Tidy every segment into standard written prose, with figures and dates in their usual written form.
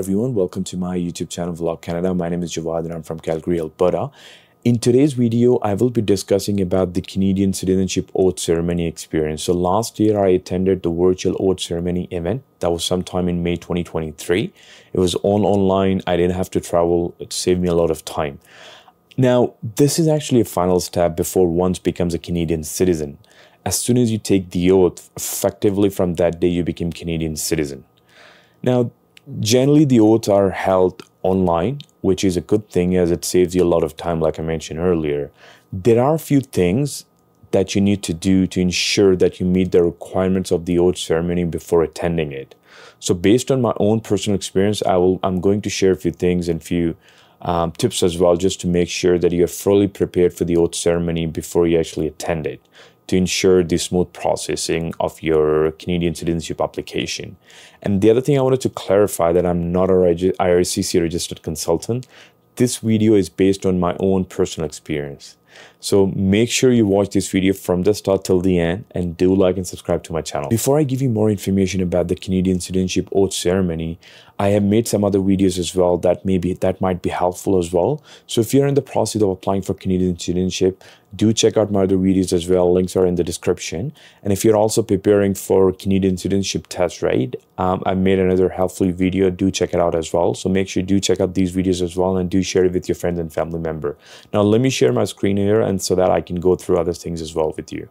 everyone, welcome to my YouTube channel Vlog Canada. My name is Javad and I'm from Calgary, Alberta. In today's video, I will be discussing about the Canadian Citizenship Oath Ceremony experience. So last year I attended the virtual oath ceremony event. That was sometime in May 2023. It was online. I didn't have to travel. It saved me a lot of time. Now, this is actually a final step before one becomes a Canadian citizen. As soon as you take the oath, effectively from that day, you become Canadian citizen. Now, generally, the oaths are held online, which is a good thing as it saves you a lot of time, like I mentioned earlier. There are a few things that you need to do to ensure that you meet the requirements of the oath ceremony before attending it. So based on my own personal experience, I'm going to share a few things and few tips as well, just to make sure that you're fully prepared for the oath ceremony before you actually attend it, to ensure the smooth processing of your Canadian citizenship application. And the other thing I wanted to clarify, that I'm not an IRCC registered consultant. This video is based on my own personal experience. So make sure you watch this video from the start till the end and do like and subscribe to my channel. Before I give you more information about the Canadian Citizenship Oath Ceremony, I have made some other videos as well that might be helpful as well. So if you're in the process of applying for Canadian citizenship, do check out my other videos as well. Links are in the description. And if you're also preparing for Canadian citizenship test, right? I made another helpful video. Do check it out as well. So make sure you do check out these videos as well and do share it with your friends and family member. Now let me share my screen here, and so that I can go through other things as well with you.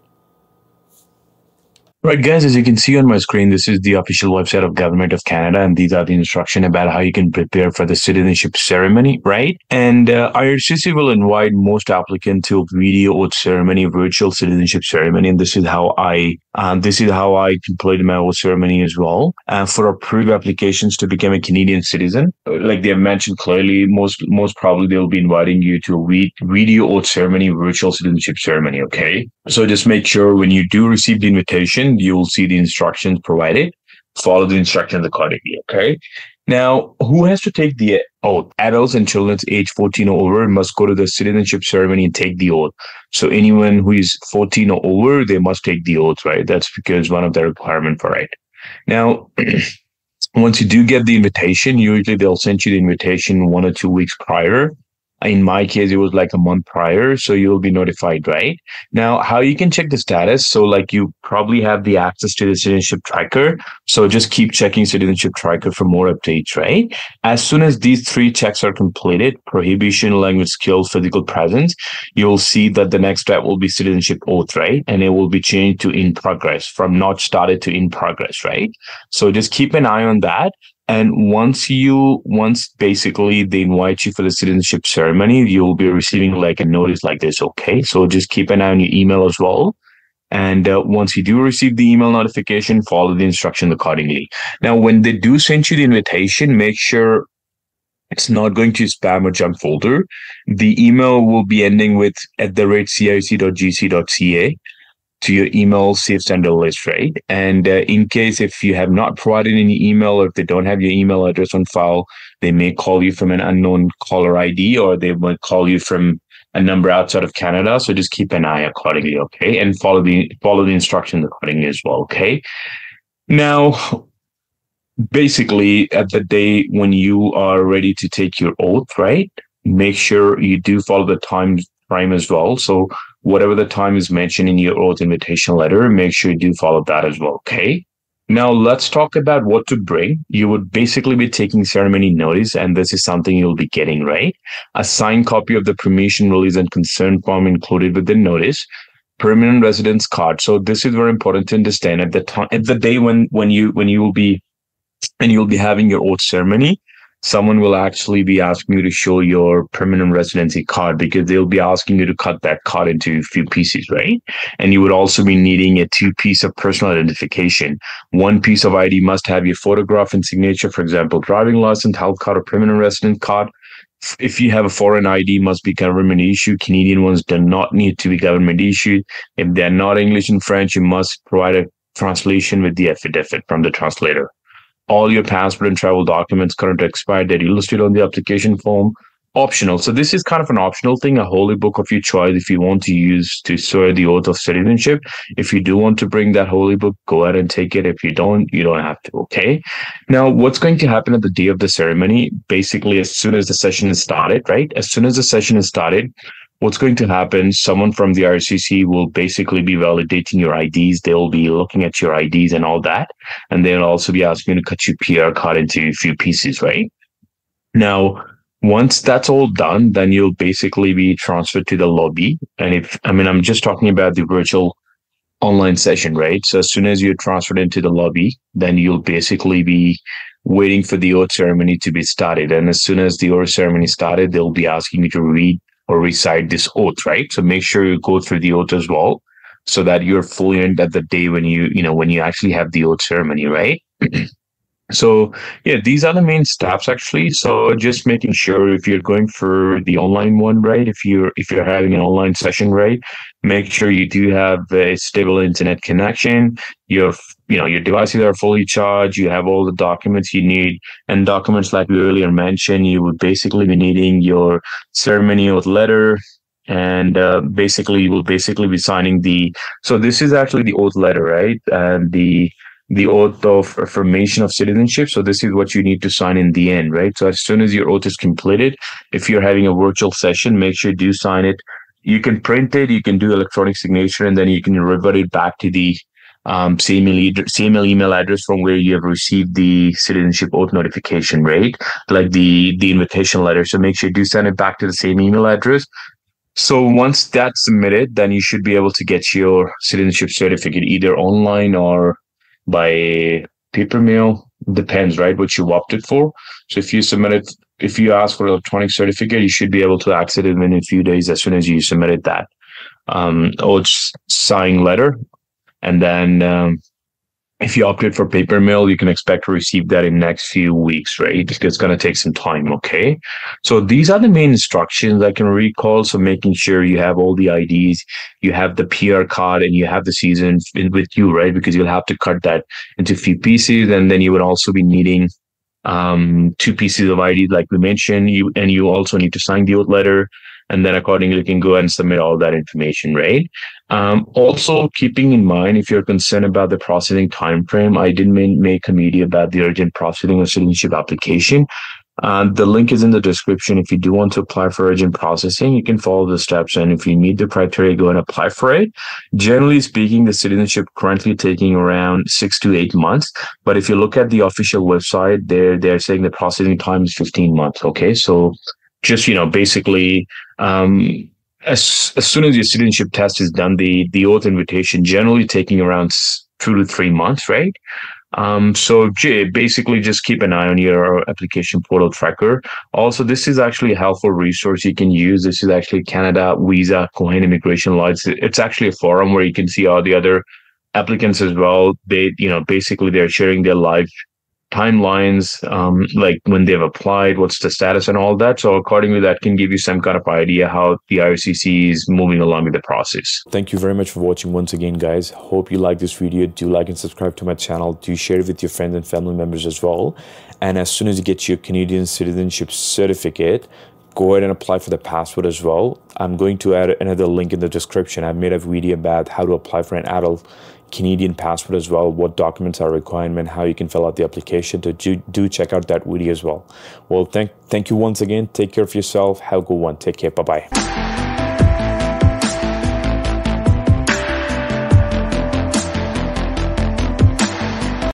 Right, guys, as you can see on my screen, this is the official website of Government of Canada, and these are the instructions about how you can prepare for the citizenship ceremony, right? And IRCC will invite most applicants to a video oath ceremony, virtual citizenship ceremony, and this is how I completed my oath ceremony as well. For approved applications to become a Canadian citizen, like they have mentioned clearly, most probably they will be inviting you to a video oath ceremony, virtual citizenship ceremony, okay? So just make sure when you do receive the invitation, you will see the instructions provided. Follow the instructions accordingly, okay? Now, who has to take the oath? Adults and children age 14 or over must go to the citizenship ceremony and take the oath. So anyone who is 14 or over, they must take the oath, right? That's because one of the requirements for it. Now, once you do get the invitation, usually they'll send you the invitation 1 or 2 weeks prior. In my case, it was like a month prior, so you'll be notified, right? Now, how you can check the status? So like you probably have the access to the citizenship tracker. So just keep checking citizenship tracker for more updates, right? As soon as these 3 checks are completed, prohibition, language skills, physical presence, you'll see that the next step will be citizenship oath, right? And it will be changed to in progress, from not started to in progress, right? So just keep an eye on that. And once basically they invite you for the citizenship ceremony, you'll be receiving like a notice like this, okay? So just keep an eye on your email as well. And once you do receive the email notification, follow the instruction accordingly. Now, when they do send you the invitation, make sure it's not going to spam or junk folder. The email will be ending with @circ.gc.ca. to your email safe sender list, right? And in case if you have not provided any email, or if they don't have your email address on file, they may call you from an unknown caller ID, or they might call you from a number outside of Canada. So just keep an eye accordingly, okay? And follow the instructions accordingly as well, okay? Now, basically at the day when you are ready to take your oath, right? Make sure you do follow the time frame as well. So whatever the time is mentioned in your oath invitation letter, make sure you do follow that as well, okay? Now, let's talk about what to bring. You would basically be taking ceremony notice, and this is something you'll be getting, right? A signed copy of the permission release and concern form included with the notice. Permanent residence card. So this is very important to understand. At the time, at the day when you'll be having your oath ceremony, someone will actually be asking you to show your permanent residency card, because they'll be asking you to cut that card into a few pieces, right? And you would also be needing a 2 piece of personal identification. 1 piece of ID must have your photograph and signature, for example, driving license, health card, or permanent resident card. If you have a foreign ID, must be government issued. Canadian ones do not need to be government issued. If they're not English and French, you must provide a translation with the affidavit from the translator. All your passport and travel documents current expired that you listed on the application form. Optional. So this is kind of an optional thing, a holy book of your choice if you want to use to swear the oath of citizenship. If you do want to bring that holy book, go ahead and take it. If you don't, you don't have to, okay? Now, what's going to happen at the day of the ceremony, basically as soon as the session is started, right? As soon as the session is started, what's going to happen, someone from the IRCC will basically be validating your IDs. They'll be looking at your IDs and all that. And they'll also be asking you to cut your PR card into a few pieces, right? Now, once that's all done, then you'll basically be transferred to the lobby. And if, I mean, I'm just talking about the virtual online session, right? So as soon as you're transferred into the lobby, then you'll basically be waiting for the oath ceremony to be started. And as soon as the oath ceremony started, they'll be asking you to read or recite this oath, right? So make sure you go through the oath as well, so that you're fluent at the day when you actually have the oath ceremony, right? So yeah, these are the main steps actually. So just making sure if you're going for the online one, right? If you're having an online session, right? Make sure you do have a stable internet connection. Your devices are fully charged. You have all the documents you need, and documents like we earlier mentioned, you would basically be needing your ceremony oath letter. And basically, you will basically be signing the. So this is actually the oath letter, right? And the oath of affirmation of citizenship. So this is what you need to sign in the end, right? So as soon as your oath is completed, if you're having a virtual session, make sure you do sign it. You can print it, you can do electronic signature, and then you can revert it back to the same email address from where you have received the citizenship oath notification, right? Like the invitation letter. So make sure you do send it back to the same email address. So once that's submitted, then you should be able to get your citizenship certificate either online or by paper mail, depends, right, what you opted for. So if you ask for electronic certificate, you should be able to access it within a few days as soon as you submitted that oath signing letter. And then if you opted for paper mail, you can expect to receive that in next few weeks, right? It's going to take some time, okay? So these are the main instructions I can recall. So making sure you have all the IDs, you have the PR card, and you have the season with you, right? Because you'll have to cut that into a few pieces. And then you would also be needing two pieces of ID, like we mentioned, and you also need to sign the oath letter. And then accordingly, you can go and submit all that information, right? Also, keeping in mind, if you're concerned about the processing timeframe, I did make a video about the urgent processing of citizenship application. The link is in the description. If you do want to apply for urgent processing, you can follow the steps. And if you meet the criteria, go and apply for it. Generally speaking, the citizenship currently taking around 6 to 8 months. But if you look at the official website, they're saying the processing time is 15 months. Okay, so just, basically, as soon as your citizenship test is done, the oath invitation generally taking around 2 to 3 months, right? So basically just keep an eye on your application portal tracker. Also, this is actually a helpful resource you can use. This is actually Canada Visa Cohen Immigration Lights. It's actually a forum where you can see all the other applicants as well. They, basically they're sharing their live timelines, like when they've applied, what's the status and all that. So accordingly, that can give you some kind of idea how the IRCC is moving along with the process. Thank you very much for watching once again, guys. Hope you like this video. Do like and subscribe to my channel. Do share it with your friends and family members as well. And as soon as you get your Canadian citizenship certificate, go ahead and apply for the passport as well. I'm going to add another link in the description. I've made a video about how to apply for an adult Canadian passport as well, what documents are requirement, how you can fill out the application. So do check out that video as well. Well, thank you once again. Take care of yourself. Have a good one. Take care. Bye-bye.